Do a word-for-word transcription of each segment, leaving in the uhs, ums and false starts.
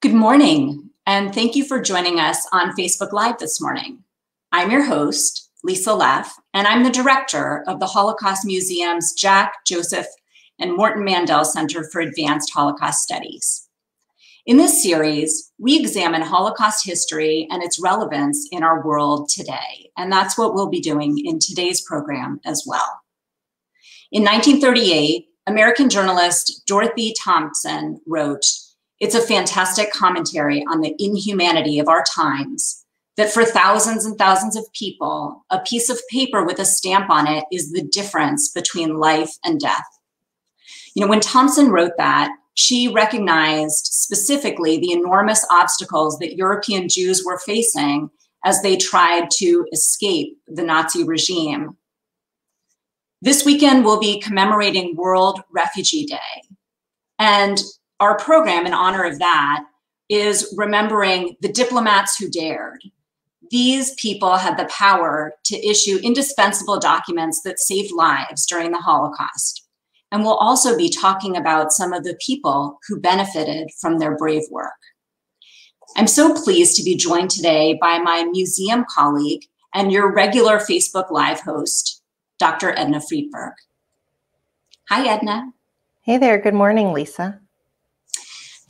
Good morning, and thank you for joining us on Facebook Live this morning. I'm your host, Lisa Leff, and I'm the director of the Holocaust Museum's Jack, Joseph, and Morton Mandel Center for Advanced Holocaust Studies. In this series, we examine Holocaust history and its relevance in our world today, and that's what we'll be doing in today's program as well. In nineteen thirty-eight, American journalist Dorothy Thompson wrote, "It's a fantastic commentary on the inhumanity of our times, that for thousands and thousands of people, a piece of paper with a stamp on it is the difference between life and death." You know, when Thompson wrote that, she recognized specifically the enormous obstacles that European Jews were facing as they tried to escape the Nazi regime. This weekend, we'll be commemorating World Refugee Day, and our program in honor of that is remembering the diplomats who dared. These people had the power to issue indispensable documents that saved lives during the Holocaust. And we'll also be talking about some of the people who benefited from their brave work. I'm so pleased to be joined today by my museum colleague and your regular Facebook Live host, Doctor Edna Friedberg. Hi, Edna. Hey there, good morning, Lisa.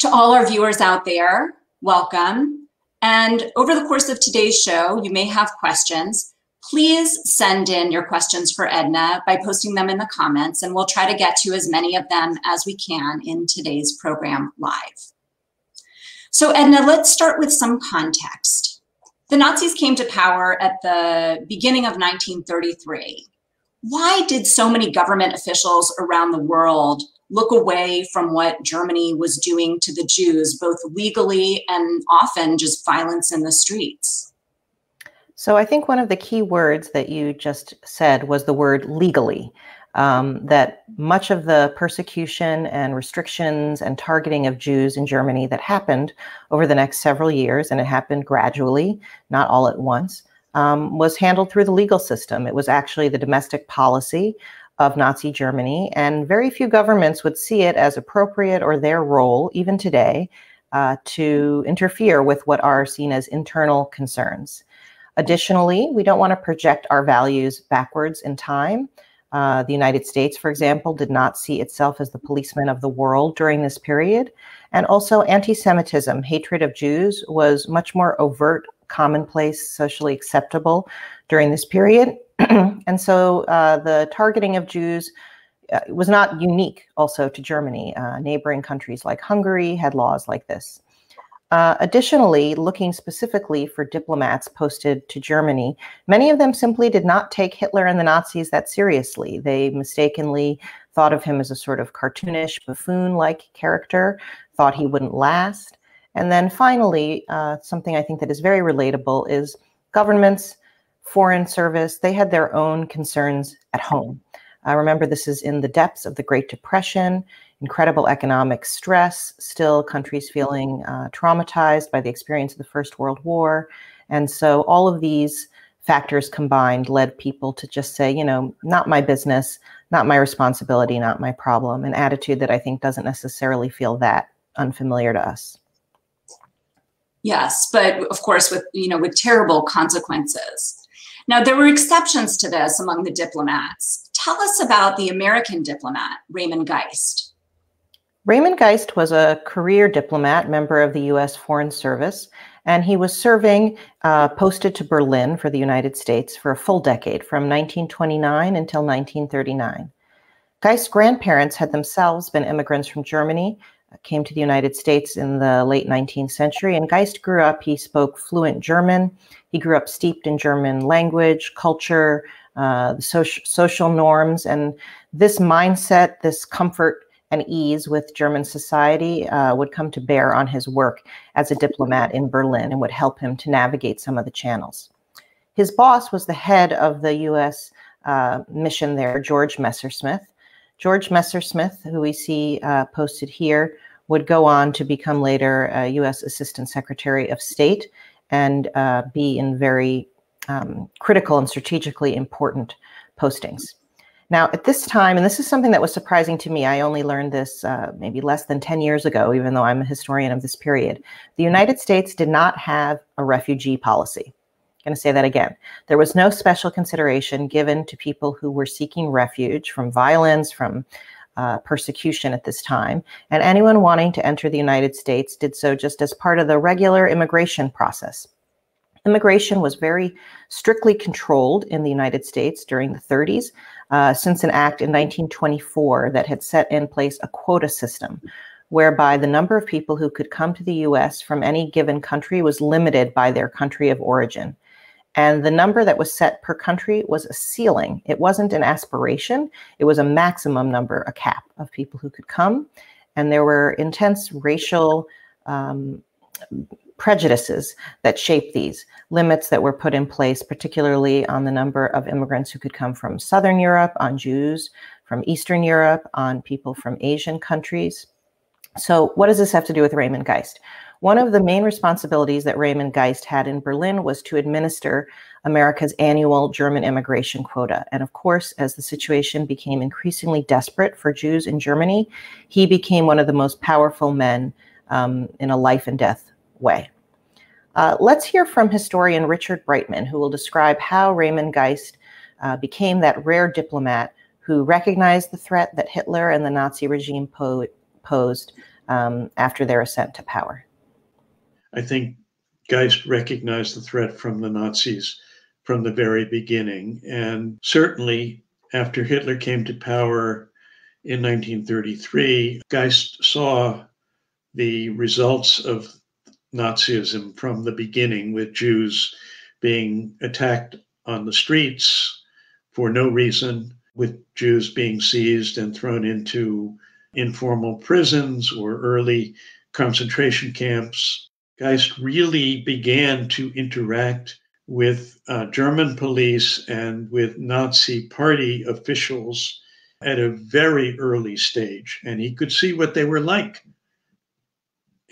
To all our viewers out there, welcome. And over the course of today's show, you may have questions. Please send in your questions for Edna by posting them in the comments, and we'll try to get to as many of them as we can in today's program live. So Edna, let's start with some context. The Nazis came to power at the beginning of nineteen thirty-three. Why did so many government officials around the world look away from what Germany was doing to the Jews, both legally and often just violence in the streets? So I think one of the key words that you just said was the word legally, um, that much of the persecution and restrictions and targeting of Jews in Germany that happened over the next several years, and it happened gradually, not all at once, um, was handled through the legal system. It was actually the domestic policy of Nazi Germany, and very few governments would see it as appropriate or their role, even today, uh, to interfere with what are seen as internal concerns. Additionally, we don't want to project our values backwards in time. Uh, the United States, for example, did not see itself as the policeman of the world during this period. And also anti-Semitism, hatred of Jews, was much more overt, commonplace, socially acceptable during this period. And so uh, the targeting of Jews uh, was not unique also to Germany. Uh, neighboring countries like Hungary had laws like this. Uh, additionally, looking specifically for diplomats posted to Germany, many of them simply did not take Hitler and the Nazis that seriously. They mistakenly thought of him as a sort of cartoonish, buffoon-like character, thought he wouldn't last. And then finally, uh, something I think that is very relatable is governments, foreign service, they had their own concerns at home. Uh, remember, this is in the depths of the Great Depression, incredible economic stress, still countries feeling uh, traumatized by the experience of the First World War. And so all of these factors combined led people to just say, you know, not my business, not my responsibility, not my problem, an attitude that I think doesn't necessarily feel that unfamiliar to us. Yes, but of course, with, you know, with terrible consequences. Now, there were exceptions to this among the diplomats. Tell us about the American diplomat, Raymond Geist. Raymond Geist was a career diplomat, member of the U S Foreign Service, and he was serving, uh, posted to Berlin for the United States for a full decade, from nineteen twenty-nine until nineteen thirty-nine. Geist's grandparents had themselves been immigrants from Germany, came to the United States in the late nineteenth century, and Geist grew up, he spoke fluent German. He grew up steeped in German language, culture, uh, social, social norms, and this mindset, this comfort and ease with German society uh, would come to bear on his work as a diplomat in Berlin and would help him to navigate some of the channels. His boss was the head of the U S uh, mission there, George Messersmith. George Messersmith, who we see uh, posted here, would go on to become later uh, U S Assistant Secretary of State and uh, be in very um, critical and strategically important postings. Now, at this time, and this is something that was surprising to me, I only learned this uh, maybe less than ten years ago, even though I'm a historian of this period, the United States did not have a refugee policy. I'm going to say that again. There was no special consideration given to people who were seeking refuge from violence, from uh, persecution at this time, and anyone wanting to enter the United States did so just as part of the regular immigration process. Immigration was very strictly controlled in the United States during the thirties, uh, since an act in nineteen twenty-four that had set in place a quota system, whereby the number of people who could come to the U S from any given country was limited by their country of origin. And the number that was set per country was a ceiling. It wasn't an aspiration. It was a maximum number, a cap of people who could come. And there were intense racial um, prejudices that shaped these limits that were put in place, particularly on the number of immigrants who could come from Southern Europe, on Jews, from Eastern Europe, on people from Asian countries. So what does this have to do with Raymond Geist? One of the main responsibilities that Raymond Geist had in Berlin was to administer America's annual German immigration quota. And of course, as the situation became increasingly desperate for Jews in Germany, he became one of the most powerful men um, in a life and death way. Uh, let's hear from historian Richard Breitman, who will describe how Raymond Geist uh, became that rare diplomat who recognized the threat that Hitler and the Nazi regime po posed um, after their ascent to power. I think Geist recognized the threat from the Nazis from the very beginning. And certainly after Hitler came to power in nineteen thirty-three, Geist saw the results of Nazism from the beginning, with Jews being attacked on the streets for no reason, with Jews being seized and thrown into informal prisons or early concentration camps. Geist really began to interact with uh, German police and with Nazi party officials at a very early stage. And he could see what they were like.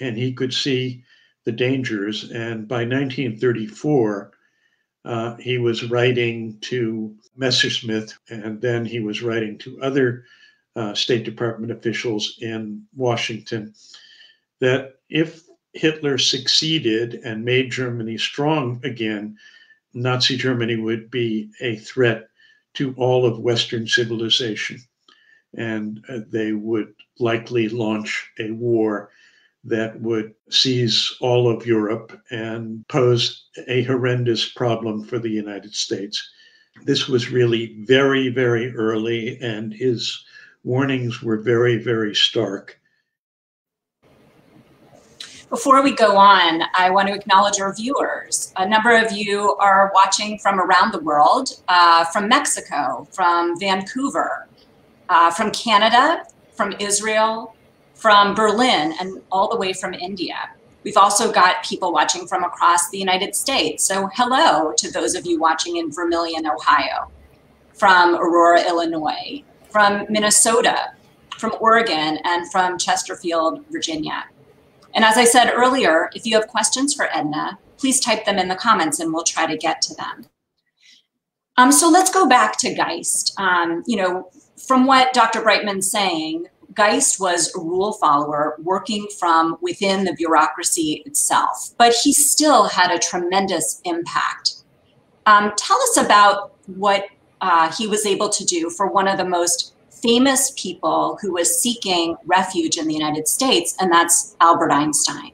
And he could see the dangers. And by nineteen thirty-four, uh, he was writing to Messersmith, and then he was writing to other uh, State Department officials in Washington that if Hitler succeeded and made Germany strong again, Nazi Germany would be a threat to all of Western civilization. And they would likely launch a war that would seize all of Europe and pose a horrendous problem for the United States. This was really very, very early, and his warnings were very, very stark. Before we go on, I want to acknowledge our viewers. A number of you are watching from around the world, uh, from Mexico, from Vancouver, uh, from Canada, from Israel, from Berlin, and all the way from India. We've also got people watching from across the United States. So hello to those of you watching in Vermilion, Ohio, from Aurora, Illinois, from Minnesota, from Oregon, and from Chesterfield, Virginia. And as I said earlier, if you have questions for Edna, please type them in the comments and we'll try to get to them. Um, so let's go back to Geist. Um, you know, from what Doctor Breitman's saying, Geist was a rule follower working from within the bureaucracy itself, but he still had a tremendous impact. Um, tell us about what uh, he was able to do for one of the most famous people who was seeking refuge in the United States, and that's Albert Einstein.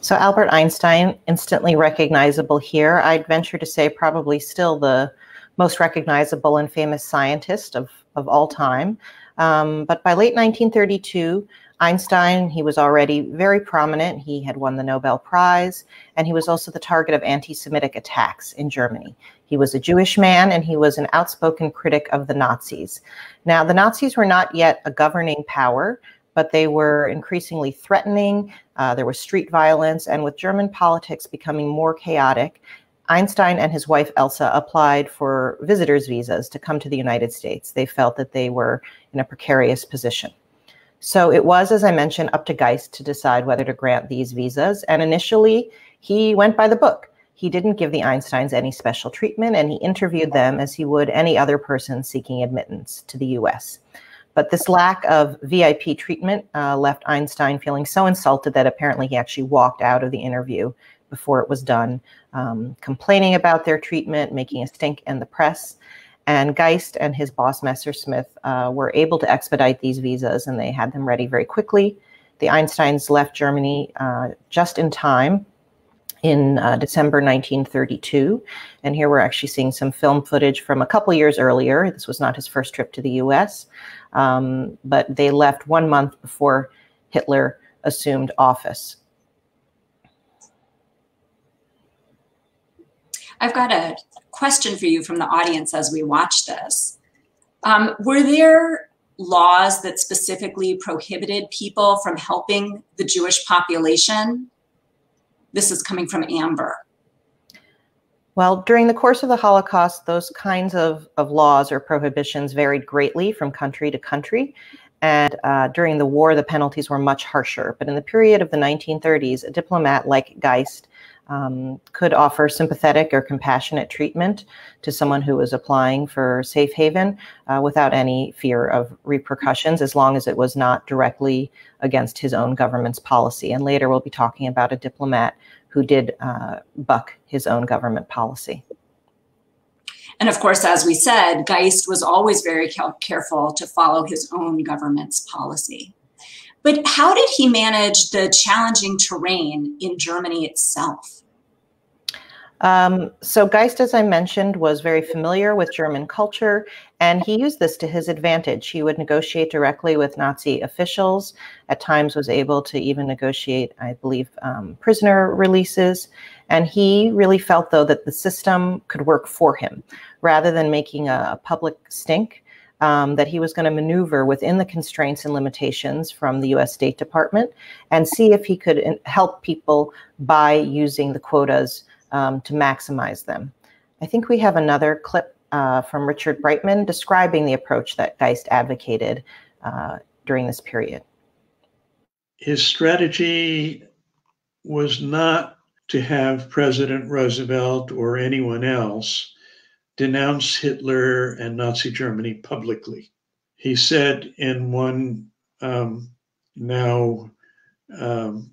So Albert Einstein, instantly recognizable here. I'd venture to say probably still the most recognizable and famous scientist of, of all time. Um, but by late nineteen thirty-two, Einstein, he was already very prominent. He had won the Nobel Prize, and he was also the target of anti-Semitic attacks in Germany. He was a Jewish man, and he was an outspoken critic of the Nazis. Now, the Nazis were not yet a governing power, but they were increasingly threatening. Uh, there was street violence, and with German politics becoming more chaotic, Einstein and his wife Elsa applied for visitors' visas to come to the United States. They felt that they were in a precarious position. So it was, as I mentioned, up to Geist to decide whether to grant these visas. And initially, he went by the book. He didn't give the Einsteins any special treatment, and he interviewed them as he would any other person seeking admittance to the U S. But this lack of V I P treatment uh, left Einstein feeling so insulted that apparently he actually walked out of the interview before it was done, um, complaining about their treatment, making a stink in the press. And Geist and his boss, Messersmith, uh, were able to expedite these visas, and they had them ready very quickly. The Einsteins left Germany uh, just in time in uh, December nineteen thirty-two. And here we're actually seeing some film footage from a couple years earlier. This was not his first trip to the U S, um, but they left one month before Hitler assumed office. I've got a question for you from the audience as we watch this. Um, were there laws that specifically prohibited people from helping the Jewish population? This is coming from Amber. Well, during the course of the Holocaust, those kinds of, of laws or prohibitions varied greatly from country to country. And uh, during the war, the penalties were much harsher. But in the period of the nineteen thirties, a diplomat like Geist um, could offer sympathetic or compassionate treatment to someone who was applying for safe haven uh, without any fear of repercussions, as long as it was not directly against his own government's policy. And later we'll be talking about a diplomat who did uh, buck his own government policy. And of course, as we said, Geist was always very careful to follow his own government's policy. But how did he manage the challenging terrain in Germany itself? Um, so Geist, as I mentioned, was very familiar with German culture, and he used this to his advantage. He would negotiate directly with Nazi officials, at times was able to even negotiate, I believe, um, prisoner releases. And he really felt, though, that the system could work for him, rather than making a public stink. Um, that he was going to maneuver within the constraints and limitations from the U S State Department and see if he could help people by using the quotas um, to maximize them. I think we have another clip uh, from Richard Breitman describing the approach that Geist advocated uh, during this period. His strategy was not to have President Roosevelt or anyone else denounce Hitler and Nazi Germany publicly. He said in one um, now um,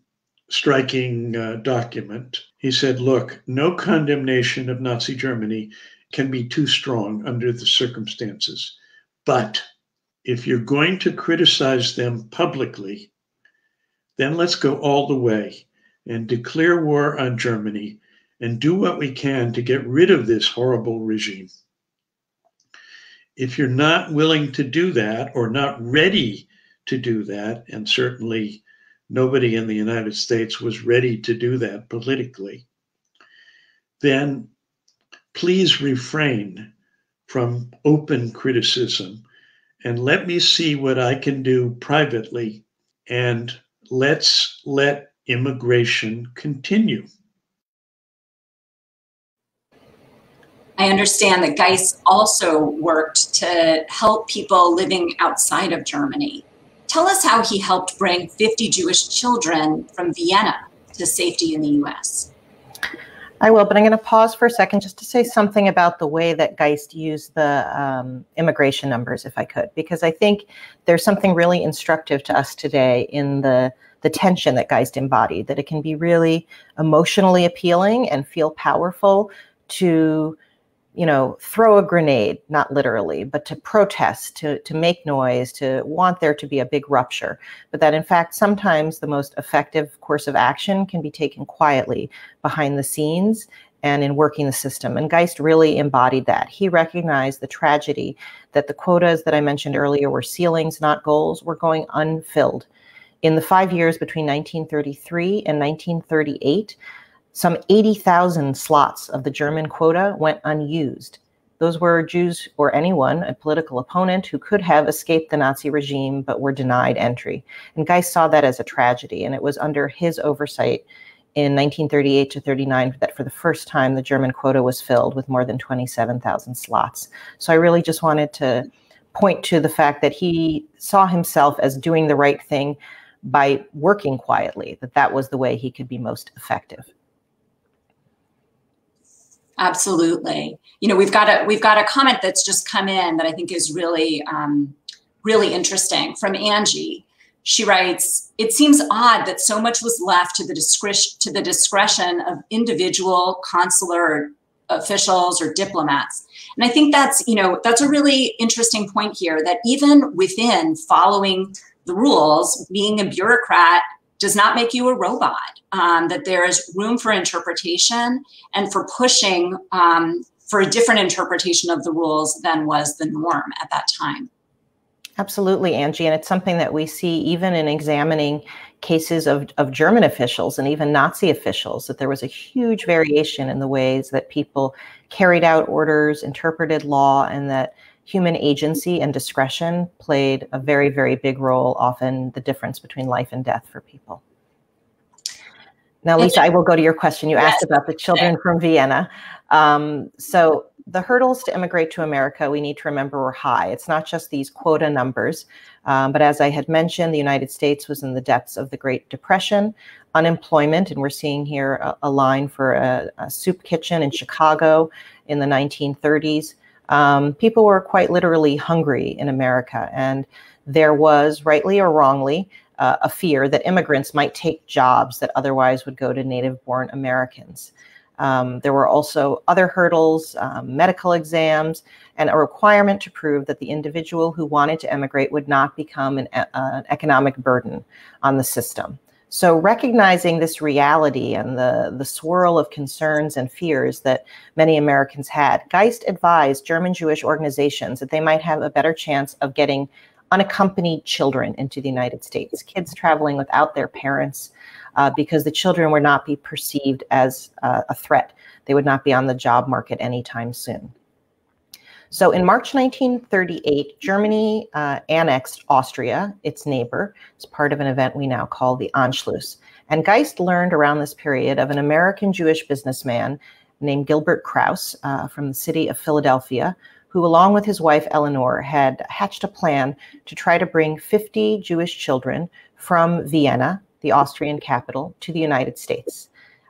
striking uh, document, he said, look, no condemnation of Nazi Germany can be too strong under the circumstances. But if you're going to criticize them publicly, then let's go all the way and declare war on Germany and do what we can to get rid of this horrible regime. If you're not willing to do that or not ready to do that, and certainly nobody in the United States was ready to do that politically, then please refrain from open criticism and let me see what I can do privately, and let's let immigration continue. I understand that Geist also worked to help people living outside of Germany. Tell us how he helped bring fifty Jewish children from Vienna to safety in the U S. I will, but I'm going to pause for a second just to say something about the way that Geist used the um, immigration numbers, if I could, because I think there's something really instructive to us today in the the tension that Geist embodied, that it can be really emotionally appealing and feel powerful to, you know, throw a grenade, not literally, but to protest, to, to make noise, to want there to be a big rupture. But that, in fact, sometimes the most effective course of action can be taken quietly behind the scenes and in working the system. And Geist really embodied that. He recognized the tragedy that the quotas that I mentioned earlier were ceilings, not goals, were going unfilled. In the five years between nineteen thirty-three and nineteen thirty-eight, some eighty thousand slots of the German quota went unused. Those were Jews or anyone, a political opponent, who could have escaped the Nazi regime but were denied entry. And Geist saw that as a tragedy, and it was under his oversight in nineteen thirty-eight to thirty-nine that for the first time the German quota was filled with more than twenty-seven thousand slots. So I really just wanted to point to the fact that he saw himself as doing the right thing by working quietly, that that was the way he could be most effective. Absolutely. You know, we've got a we've got a comment that's just come in that I think is really um, really interesting from Angie. She writes, "It seems odd that so much was left to the discretion to the discretion of individual consular officials or diplomats." And I think that's, you know, that's a really interesting point here, that even within following the rules, being a bureaucrat does not make you a robot, um, that there is room for interpretation and for pushing um, for a different interpretation of the rules than was the norm at that time. Absolutely, Angie. And it's something that we see even in examining cases of, of German officials and even Nazi officials, that there was a huge variation in the ways that people carried out orders, interpreted law, and that human agency and discretion played a very, very big role, often the difference between life and death for people. Now, Lisa, I will go to your question. You asked about the children from Vienna. Um, so the hurdles to immigrate to America, we need to remember, were high. It's not just these quota numbers, um, but as I had mentioned, the United States was in the depths of the Great Depression, unemployment, and we're seeing here a, a line for a, a soup kitchen in Chicago in the nineteen thirties. Um, people were quite literally hungry in America, and there was, rightly or wrongly, uh, a fear that immigrants might take jobs that otherwise would go to native-born Americans. Um, there were also other hurdles, um, medical exams, and a requirement to prove that the individual who wanted to emigrate would not become an, uh, an economic burden on the system. So recognizing this reality and the, the swirl of concerns and fears that many Americans had, Geist advised German Jewish organizations that they might have a better chance of getting unaccompanied children into the United States, kids traveling without their parents, uh, because the children would not be perceived as uh, a threat. They would not be on the job market anytime soon. So in March nineteen thirty-eight, Germany uh, annexed Austria, its neighbor. It's part of an event we now call the Anschluss. And Geist learned around this period of an American Jewish businessman named Gilbert Krauss uh, from the city of Philadelphia, who along with his wife Eleanor had hatched a plan to try to bring fifty Jewish children from Vienna, the Austrian capital, to the United States.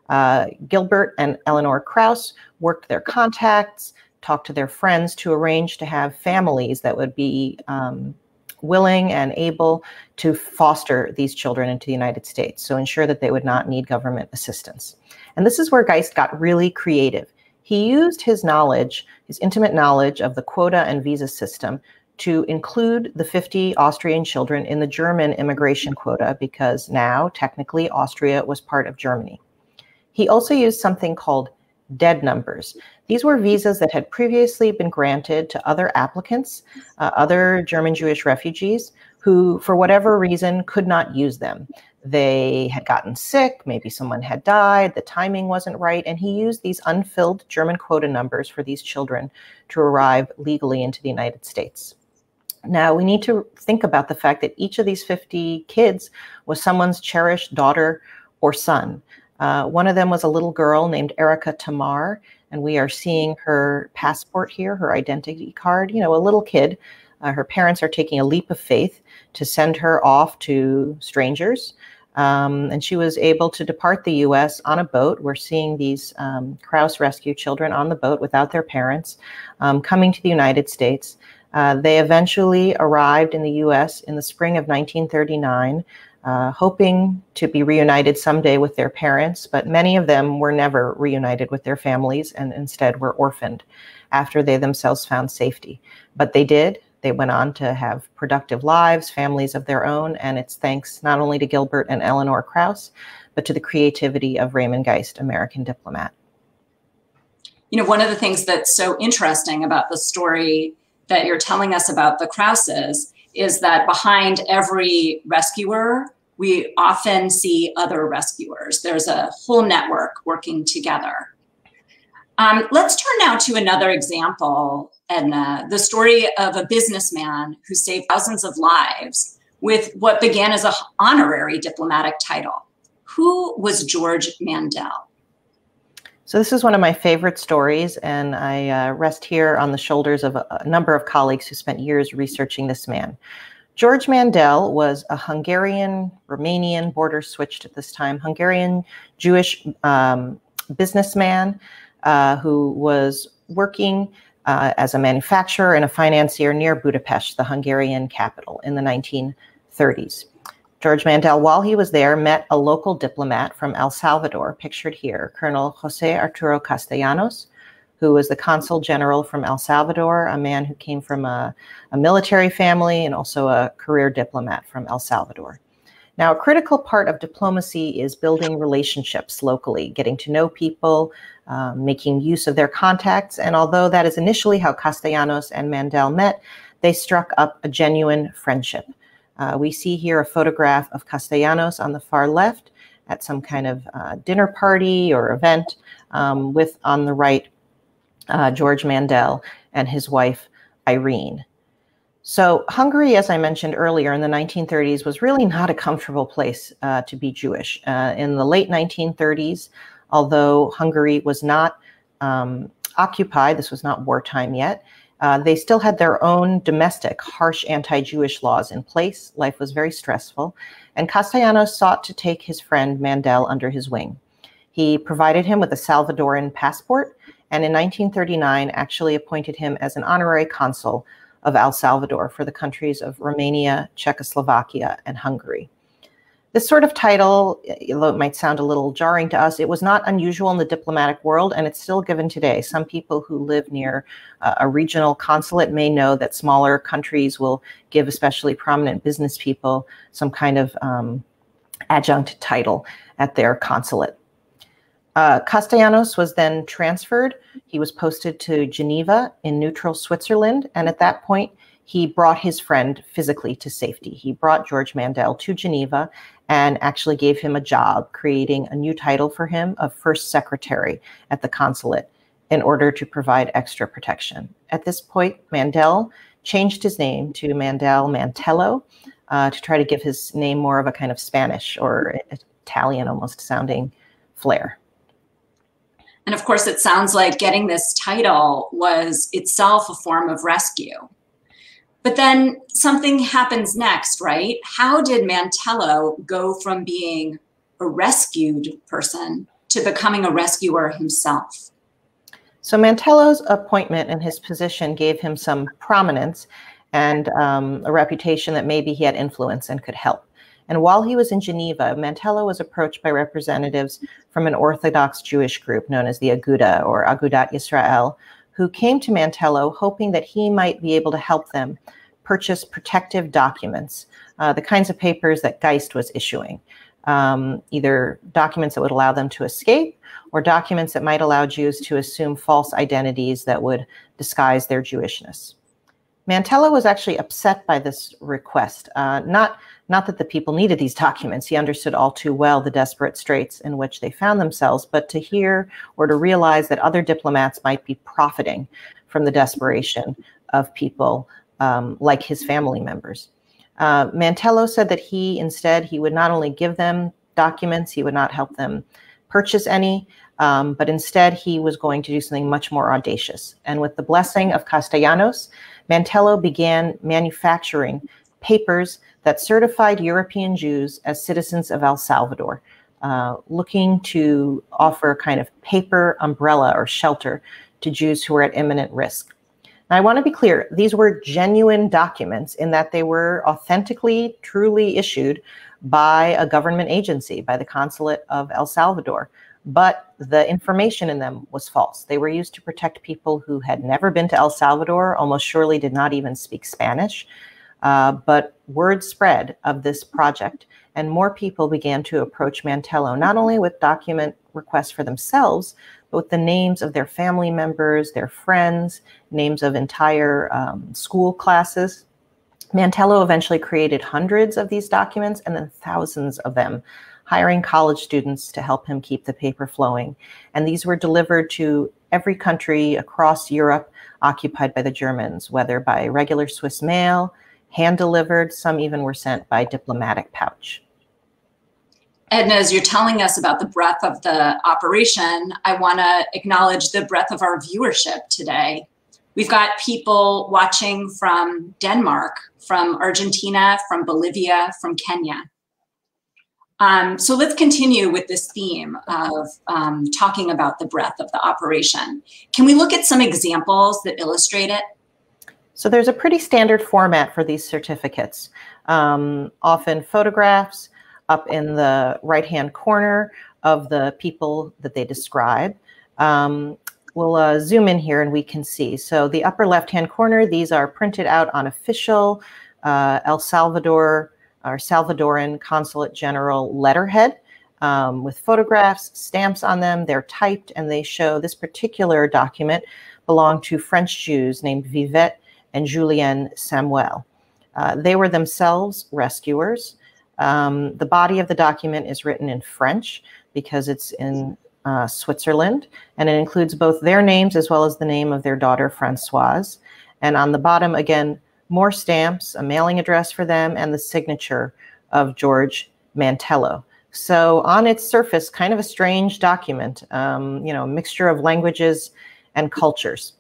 Uh, Gilbert and Eleanor Krauss worked their contacts, talk to their friends to arrange to have families that would be um, willing and able to foster these children into the United States, so ensure that they would not need government assistance. And this is where Geist got really creative. He used his knowledge, his intimate knowledge of the quota and visa system, to include the fifty Austrian children in the German immigration quota, because now technically Austria was part of Germany. He also used something called dead numbers. These were visas that had previously been granted to other applicants, uh, other German Jewish refugees who, for whatever reason, could not use them. They had gotten sick, maybe someone had died, the timing wasn't right, and he used these unfilled German quota numbers for these children to arrive legally into the United States. Now, we need to think about the fact that each of these fifty kids was someone's cherished daughter or son. Uh, one of them was a little girl named Erica Tamar, and we are seeing her passport here, her identity card, you know, a little kid. Uh, her parents are taking a leap of faith to send her off to strangers. Um, and she was able to depart the U S on a boat. We're seeing these um, Krauss rescue children on the boat without their parents, um, coming to the United States. Uh, they eventually arrived in the U S in the spring of nineteen thirty-nine, Uh, hoping to be reunited someday with their parents, but many of them were never reunited with their families and instead were orphaned after they themselves found safety. But they did. They went on to have productive lives, families of their own, and it's thanks not only to Gilbert and Eleanor Krauss, but to the creativity of Raymond Geist, American diplomat. You know, one of the things that's so interesting about the story that you're telling us about the Krausses is that behind every rescuer, we often see other rescuers. There's a whole network working together. Um, let's turn now to another example, Edna, the story of a businessman who saved thousands of lives with what began as an honorary diplomatic title. Who was George Mandel? So this is one of my favorite stories, and I uh, rest here on the shoulders of a, a number of colleagues who spent years researching this man. George Mandel was a Hungarian-Romanian, border switched at this time, Hungarian Jewish um, businessman uh, who was working uh, as a manufacturer and a financier near Budapest, the Hungarian capital, in the nineteen thirties. George Mandel, while he was there, met a local diplomat from El Salvador, pictured here, Colonel José Arturo Castellanos, who was the consul general from El Salvador, a man who came from a, a military family and also a career diplomat from El Salvador. Now, a critical part of diplomacy is building relationships locally, getting to know people, uh, making use of their contacts. And although that is initially how Castellanos and Mandel met, they struck up a genuine friendship. Uh, we see here a photograph of Castellanos on the far left at some kind of uh, dinner party or event, um, with on the right, uh, George Mandel and his wife, Irene. So Hungary, as I mentioned earlier, in the nineteen thirties was really not a comfortable place uh, to be Jewish. Uh, in the late nineteen thirties, although Hungary was not um, occupied, this was not wartime yet, Uh, they still had their own domestic, harsh anti-Jewish laws in place. Life was very stressful, and Castellanos sought to take his friend Mandel under his wing. He provided him with a Salvadoran passport, and in nineteen thirty-nine actually appointed him as an honorary consul of El Salvador for the countries of Romania, Czechoslovakia, and Hungary. This sort of title, although it might sound a little jarring to us, it was not unusual in the diplomatic world, and it's still given today. Some people who live near uh, a regional consulate may know that smaller countries will give especially prominent business people some kind of um, adjunct title at their consulate. Uh, Castellanos was then transferred. He was posted to Geneva in neutral Switzerland, and at that point, he brought his friend physically to safety. He brought George Mandel to Geneva and actually gave him a job, creating a new title for him of First Secretary at the consulate in order to provide extra protection. At this point, Mandel changed his name to Mandel-Mantello uh, to try to give his name more of a kind of Spanish or Italian almost sounding flair. And of course, it sounds like getting this title was itself a form of rescue. But then something happens next, right? How did Mantello go from being a rescued person to becoming a rescuer himself? So Mantello's appointment and his position gave him some prominence and um, a reputation that maybe he had influence and could help. And while he was in Geneva, Mantello was approached by representatives from an Orthodox Jewish group known as the Aguda or Agudat Yisrael, who came to Mantello hoping that he might be able to help them purchase protective documents, uh, the kinds of papers that Geist was issuing, um, either documents that would allow them to escape or documents that might allow Jews to assume false identities that would disguise their Jewishness. Mantello was actually upset by this request, uh, not, not that the people needed these documents. He understood all too well the desperate straits in which they found themselves, but to hear or to realize that other diplomats might be profiting from the desperation of people um, like his family members. Uh, Mantello said that he, instead, he would not only give them documents, he would not help them purchase any, um, but instead he was going to do something much more audacious. And with the blessing of Castellanos, Mantello began manufacturing papers that certified European Jews as citizens of El Salvador, uh, looking to offer a kind of paper umbrella or shelter to Jews who were at imminent risk. Now, I want to be clear, these were genuine documents in that they were authentically, truly issued by a government agency, by the consulate of El Salvador, but the information in them was false. They were used to protect people who had never been to El Salvador, almost surely did not even speak Spanish, uh, but word spread of this project, and more people began to approach Mantello, not only with document requests for themselves, but with the names of their family members, their friends, names of entire um, school classes. Mantello eventually created hundreds of these documents and then thousands of them, hiring college students to help him keep the paper flowing. And these were delivered to every country across Europe occupied by the Germans, whether by regular Swiss mail, hand-delivered, some even were sent by diplomatic pouch. Edna, as you're telling us about the breadth of the operation, I want to acknowledge the breadth of our viewership today. We've got people watching from Denmark, from Argentina, from Bolivia, from Kenya. Um, so let's continue with this theme of um, talking about the breadth of the operation. Can we look at some examples that illustrate it? So there's a pretty standard format for these certificates, um, often photographs up in the right-hand corner of the people that they describe. Um, we'll uh, zoom in here and we can see. So the upper left-hand corner, these are printed out on official uh, El Salvador our Salvadoran Consulate General letterhead um, with photographs, stamps on them. They're typed and they show this particular document belonged to French Jews named Vivette and Julienne Samuel. Uh, they were themselves rescuers. Um, the body of the document is written in French because it's in uh, Switzerland, and it includes both their names as well as the name of their daughter, Françoise. And on the bottom, again, more stamps, a mailing address for them, and the signature of George Mantello. So on its surface, kind of a strange document, um, you know, a mixture of languages and cultures.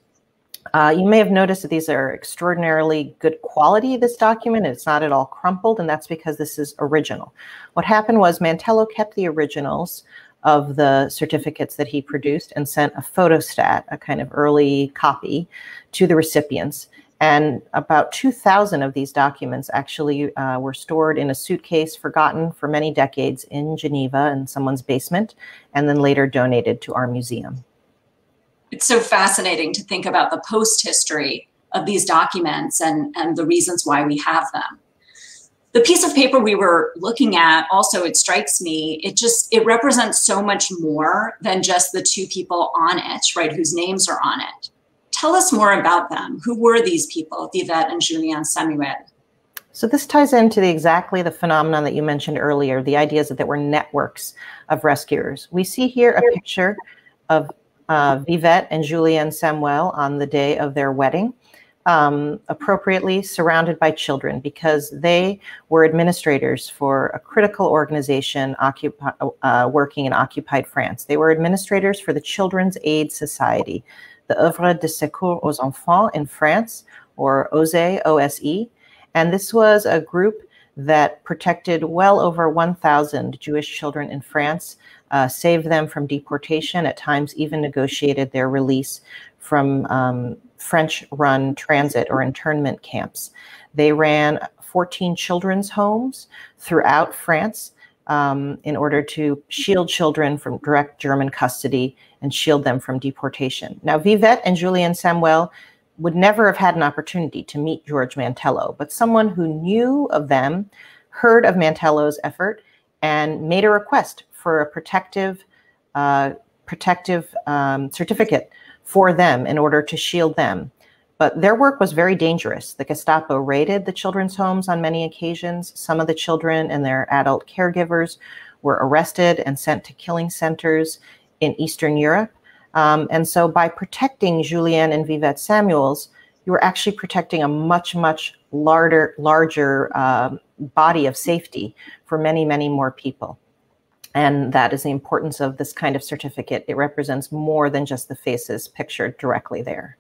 Uh, you may have noticed that these are extraordinarily good quality, this document. It's not at all crumpled, and that's because this is original. What happened was Mantello kept the originals of the certificates that he produced and sent a photostat, a kind of early copy, to the recipients. And about two thousand of these documents actually uh, were stored in a suitcase, forgotten for many decades in Geneva in someone's basement, and then later donated to our museum. It's so fascinating to think about the post-history of these documents and, and the reasons why we have them. The piece of paper we were looking at also, it strikes me, it just, it represents so much more than just the two people on it, right, whose names are on it. Tell us more about them. Who were these people, Vivette and Julienne Samuel? So this ties into the, exactly the phenomenon that you mentioned earlier, the ideas that there were networks of rescuers. We see here a picture of uh, Vivette and Julienne Samuel on the day of their wedding, um, appropriately surrounded by children, because they were administrators for a critical organization uh, working in occupied France. They were administrators for the Children's Aid Society, the Oeuvre de Secours aux Enfants in France, or O S E, O S E. And this was a group that protected well over one thousand Jewish children in France, uh, saved them from deportation, at times even negotiated their release from um, French-run transit or internment camps. They ran fourteen children's homes throughout France um, in order to shield children from direct German custody and shield them from deportation. Now, Vivette and Julienne Samuel would never have had an opportunity to meet George Mantello, but someone who knew of them heard of Mantello's effort and made a request for a protective, uh, protective um, certificate for them in order to shield them. But their work was very dangerous. The Gestapo raided the children's homes on many occasions. Some of the children and their adult caregivers were arrested and sent to killing centers in Eastern Europe. Um, and so by protecting Julienne and Vivette Samuels, you were actually protecting a much, much larger, larger uh, body of safety for many, many more people. And that is the importance of this kind of certificate. It represents more than just the faces pictured directly there.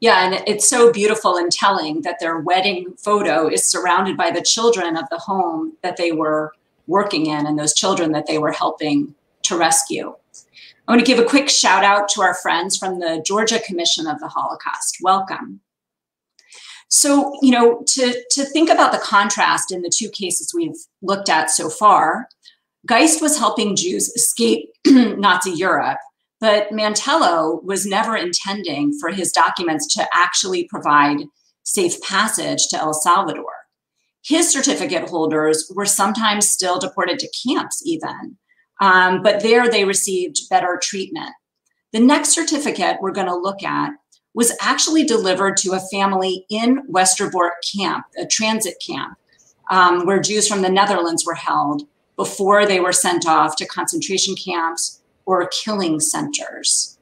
Yeah, and it's so beautiful and telling that their wedding photo is surrounded by the children of the home that they were working in and those children that they were helping to rescue. I want to give a quick shout out to our friends from the Georgia Commission of the Holocaust. Welcome. So, you know, to, to think about the contrast in the two cases we've looked at so far, Geist was helping Jews escape Nazi Europe, but Mantello was never intending for his documents to actually provide safe passage to El Salvador. His certificate holders were sometimes still deported to camps even. Um, but there they received better treatment. The next certificate we're going to look at was actually delivered to a family in Westerbork camp, a transit camp, um, where Jews from the Netherlands were held before they were sent off to concentration camps or killing centers.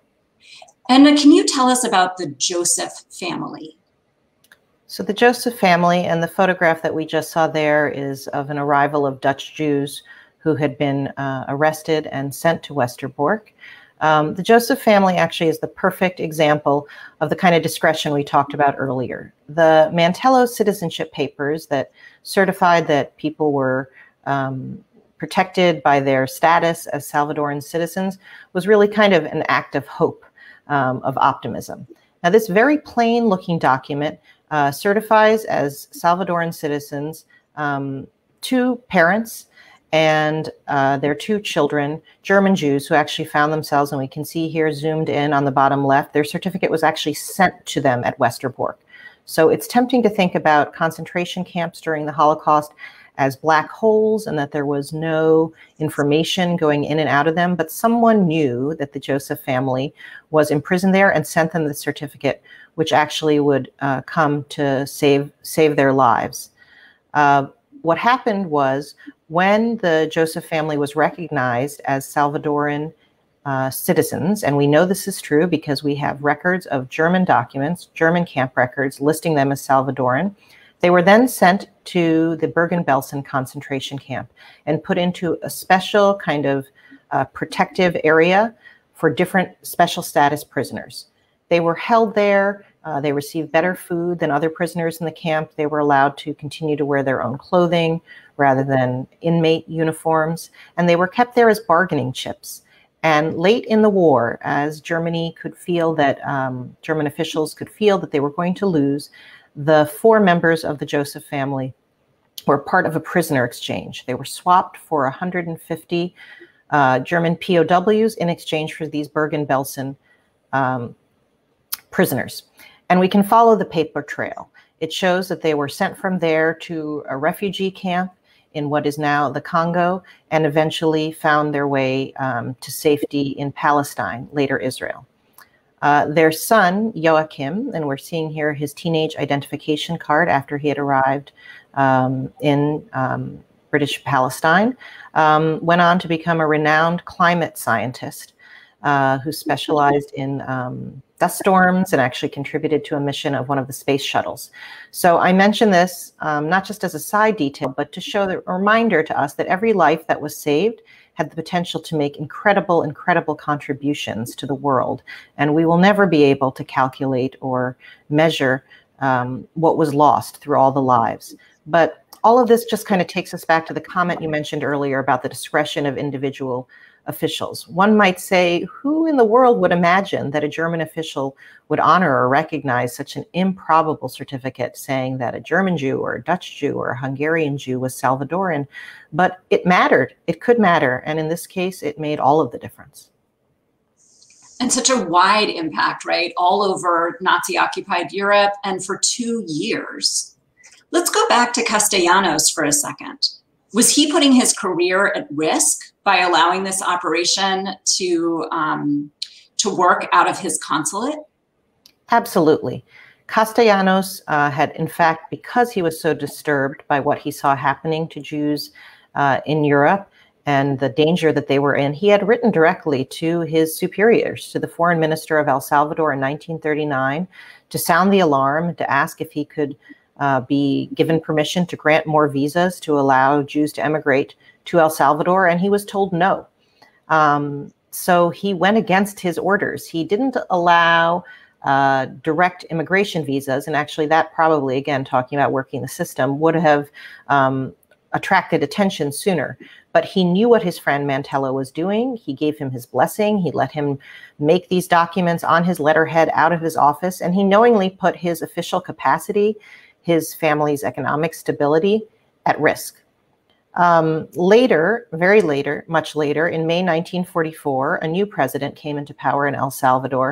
Edna, can you tell us about the Joseph family? So the Joseph family, and the photograph that we just saw there is of an arrival of Dutch Jews who had been uh, arrested and sent to Westerbork. Um, the Joseph family actually is the perfect example of the kind of discretion we talked about earlier. The Mantello citizenship papers that certified that people were um, protected by their status as Salvadoran citizens was really kind of an act of hope, um, of optimism. Now, this very plain looking document uh, certifies as Salvadoran citizens um, two parents and uh, their two children, German Jews, who actually found themselves, and we can see here zoomed in on the bottom left, their certificate was actually sent to them at Westerbork. So it's tempting to think about concentration camps during the Holocaust as black holes and that there was no information going in and out of them, but someone knew that the Joseph family was imprisoned there and sent them the certificate, which actually would uh, come to save, save their lives. Uh, what happened was, when the Joseph family was recognized as Salvadoran uh, citizens, and we know this is true because we have records of German documents, German camp records, listing them as Salvadoran, they were then sent to the Bergen-Belsen concentration camp and put into a special kind of uh, protective area for different special status prisoners. They were held there. Uh, they received better food than other prisoners in the camp. They were allowed to continue to wear their own clothing rather than inmate uniforms. And they were kept there as bargaining chips. And late in the war, as Germany could feel that, um, German officials could feel that they were going to lose, the four members of the Joseph family were part of a prisoner exchange. They were swapped for one hundred fifty uh, German P O Ws in exchange for these Bergen-Belsen um, prisoners. And we can follow the paper trail. It shows that they were sent from there to a refugee camp in what is now the Congo, and eventually found their way um, to safety in Palestine, later Israel. Uh, their son, Joachim, and we're seeing here his teenage identification card after he had arrived um, in um, British Palestine, um, went on to become a renowned climate scientist uh, who specialized in um, dust storms and actually contributed to a mission of one of the space shuttles. So I mention this um, not just as a side detail, but to show the reminder to us that every life that was saved had the potential to make incredible, incredible contributions to the world. And we will never be able to calculate or measure um, what was lost through all the lives. But all of this just kind of takes us back to the comment you mentioned earlier about the discretion of individual officials. One might say, who in the world would imagine that a German official would honor or recognize such an improbable certificate saying that a German Jew or a Dutch Jew or a Hungarian Jew was Salvadoran? But it mattered. It could matter. And in this case, it made all of the difference. And such a wide impact, right? All over Nazi-occupied Europe and for two years. Let's go back to Castellanos for a second. Was he putting his career at risk by allowing this operation to, um, to work out of his consulate? Absolutely. Castellanos uh, had, in fact, because he was so disturbed by what he saw happening to Jews uh, in Europe and the danger that they were in, he had written directly to his superiors, to the foreign minister of El Salvador in nineteen thirty-nine, to sound the alarm, to ask if he could Uh, be given permission to grant more visas to allow Jews to emigrate to El Salvador, and he was told no. Um, so he went against his orders. He didn't allow uh, direct immigration visas, and actually that probably, again, talking about working the system, would have um, attracted attention sooner. But he knew what his friend Mantello was doing. He gave him his blessing. He let him make these documents on his letterhead out of his office, and he knowingly put his official capacity, his family's economic stability at risk. Um, later, very later, much later, in May nineteen forty-four, a new president came into power in El Salvador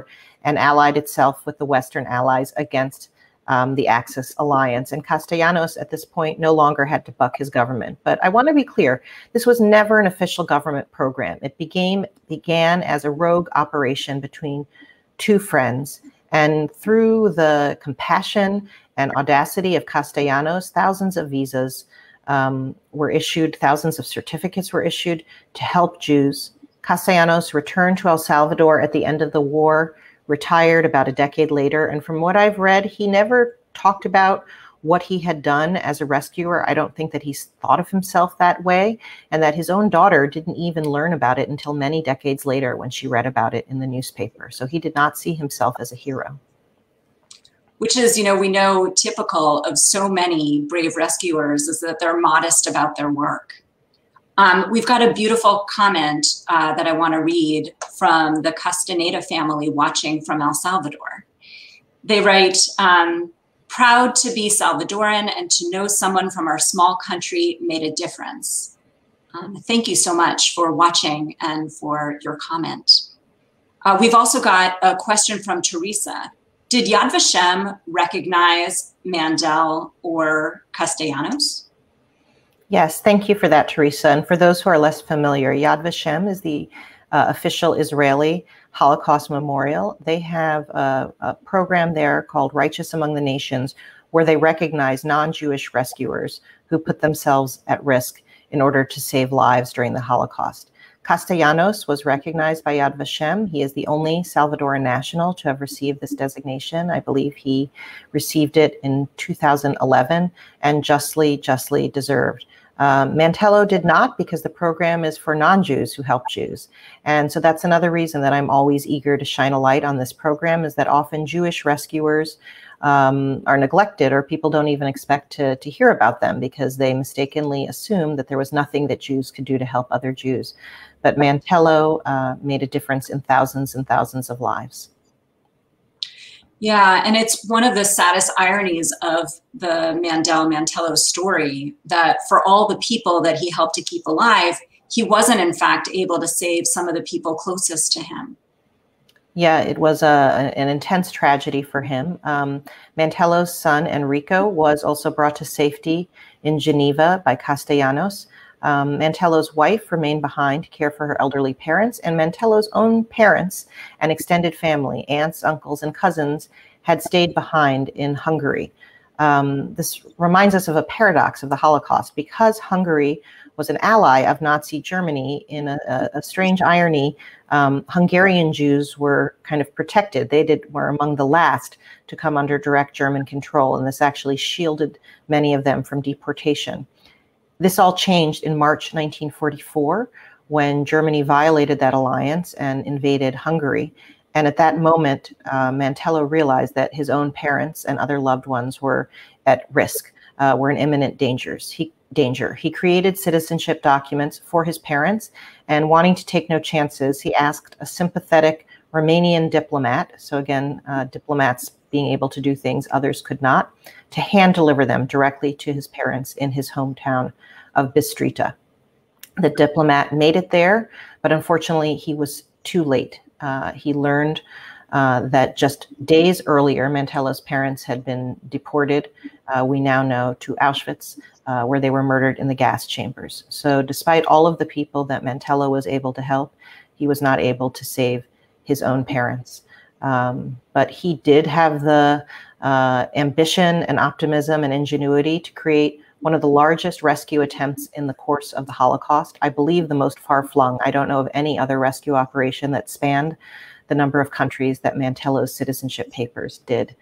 and allied itself with the Western allies against um, the Axis alliance. And Castellanos at this point no longer had to buck his government. But I want to be clear, this was never an official government program. It became, began as a rogue operation between two friends. And through the compassion and audacity of Castellanos, thousands of visas um, were issued, thousands of certificates were issued to help Jews. Castellanos returned to El Salvador at the end of the war, retired about a decade later. And from what I've read, he never talked about what he had done as a rescuer. I don't think that he thought of himself that way, and that his own daughter didn't even learn about it until many decades later when she read about it in the newspaper. So he did not see himself as a hero. Which is, you know, we know typical of so many brave rescuers is that they're modest about their work. Um, we've got a beautiful comment uh, that I want to read from the Castaneda family watching from El Salvador. They write, um, proud to be Salvadoran and to know someone from our small country made a difference. Um, thank you so much for watching and for your comment. Uh, we've also got a question from Teresa. Did Yad Vashem recognize Mandel or Castellanos? Yes, thank you for that, Teresa. And for those who are less familiar, Yad Vashem is the uh, official Israeli Holocaust memorial. They have a, a program there called Righteous Among the Nations, where they recognize non-Jewish rescuers who put themselves at risk in order to save lives during the Holocaust. Castellanos was recognized by Yad Vashem. He is the only Salvadoran national to have received this designation. I believe he received it in two thousand eleven and justly, justly deserved. Um, Mantello did not, because the program is for non-Jews who help Jews. And so that's another reason that I'm always eager to shine a light on this program, is that often Jewish rescuers Um, are neglected, or people don't even expect to, to hear about them because they mistakenly assume that there was nothing that Jews could do to help other Jews. But Mantello uh, made a difference in thousands and thousands of lives. Yeah, and it's one of the saddest ironies of the Mandel-Mantello story that for all the people that he helped to keep alive, he wasn't in fact able to save some of the people closest to him. Yeah, it was a, an intense tragedy for him. Um, Mantello's son, Enrico, was also brought to safety in Geneva by Castellanos. Um, Mantello's wife remained behind to care for her elderly parents, and Mantello's own parents and extended family, aunts, uncles, and cousins, had stayed behind in Hungary. Um, this reminds us of a paradox of the Holocaust, because Hungary was an ally of Nazi Germany. In a, a, a strange irony, um, Hungarian Jews were kind of protected. They did, were among the last to come under direct German control, and this actually shielded many of them from deportation. This all changed in March nineteen forty-four, when Germany violated that alliance and invaded Hungary. And at that moment, uh, Mantello realized that his own parents and other loved ones were at risk, uh, were in imminent dangers. He danger. He created citizenship documents for his parents, and wanting to take no chances, he asked a sympathetic Romanian diplomat, so again, uh, diplomats being able to do things others could not, to hand deliver them directly to his parents in his hometown of Bistrița. The diplomat made it there, but unfortunately he was too late. Uh, he learned Uh, that just days earlier, Mantello's parents had been deported, uh, we now know, to Auschwitz, uh, where they were murdered in the gas chambers. So despite all of the people that Mantello was able to help, he was not able to save his own parents. Um, but he did have the uh, ambition and optimism and ingenuity to create one of the largest rescue attempts in the course of the Holocaust. I believe the most far-flung. I don't know of any other rescue operation that spanned the number of countries that Mantello's citizenship papers did.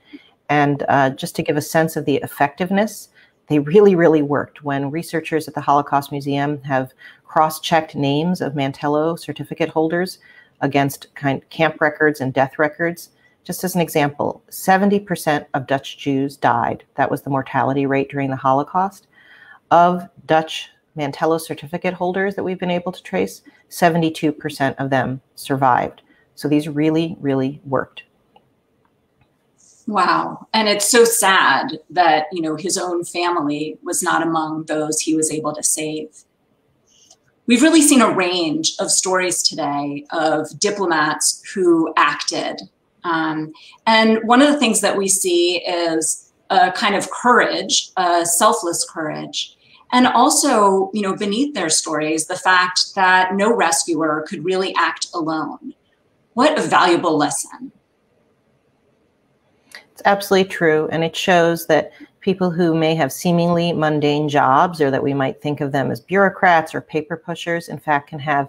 And uh, just to give a sense of the effectiveness, they really, really worked. When researchers at the Holocaust Museum have cross-checked names of Mantello certificate holders against kind of camp records and death records, just as an example, seventy percent of Dutch Jews died. That was the mortality rate during the Holocaust. Of Dutch Mantello certificate holders that we've been able to trace, seventy-two percent of them survived. So these really, really worked. Wow. And it's so sad that, you know, his own family was not among those he was able to save. We've really seen a range of stories today of diplomats who acted. Um, and one of the things that we see is a kind of courage, a selfless courage. And also, you know, beneath their stories, the fact that no rescuer could really act alone. What a valuable lesson. It's absolutely true. And it shows that people who may have seemingly mundane jobs, or that we might think of them as bureaucrats or paper pushers, in fact, can have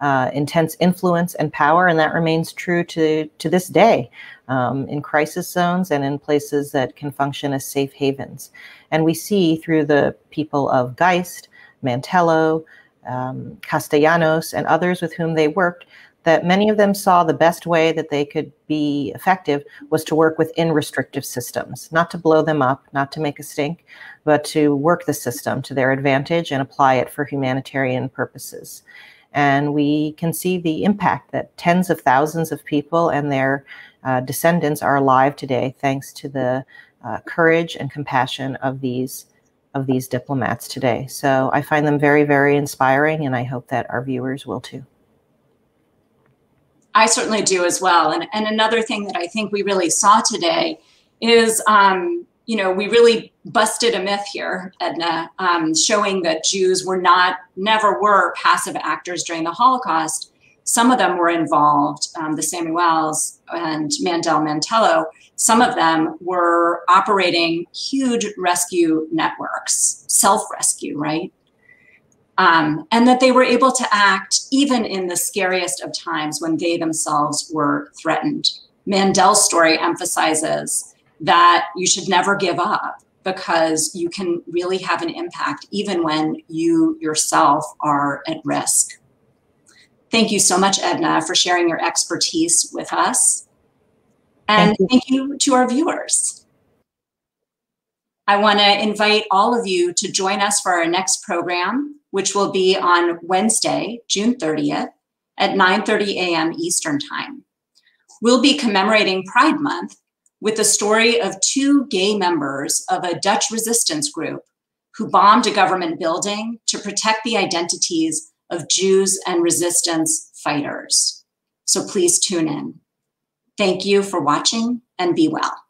uh, intense influence and power. And that remains true to, to this day um, in crisis zones and in places that can function as safe havens. And we see through the people of Geist, Mantello, um, Castellanos, and others with whom they worked, that many of them saw the best way that they could be effective was to work within restrictive systems, not to blow them up, not to make a stink, but to work the system to their advantage and apply it for humanitarian purposes. And we can see the impact that tens of thousands of people and their uh, descendants are alive today, thanks to the uh, courage and compassion of these of these diplomats today. So I find them very, very inspiring, and I hope that our viewers will too. I certainly do as well. And, and another thing that I think we really saw today is, um, you know, we really busted a myth here, Edna, um, showing that Jews were not, never were passive actors during the Holocaust. Some of them were involved, um, the Samuels and Mandel-Mantello. Some of them were operating huge rescue networks, self-rescue, right? Um, and that they were able to act even in the scariest of times when they themselves were threatened. Mandel's story emphasizes that you should never give up because you can really have an impact even when you yourself are at risk. Thank you so much, Edna, for sharing your expertise with us. And thank you, thank you to our viewers. I want to invite all of you to join us for our next program, which will be on Wednesday, June thirtieth at nine thirty a m Eastern Time. We'll be commemorating Pride Month with the story of two gay members of a Dutch resistance group who bombed a government building to protect the identities of Jews and resistance fighters. So please tune in. Thank you for watching, and be well.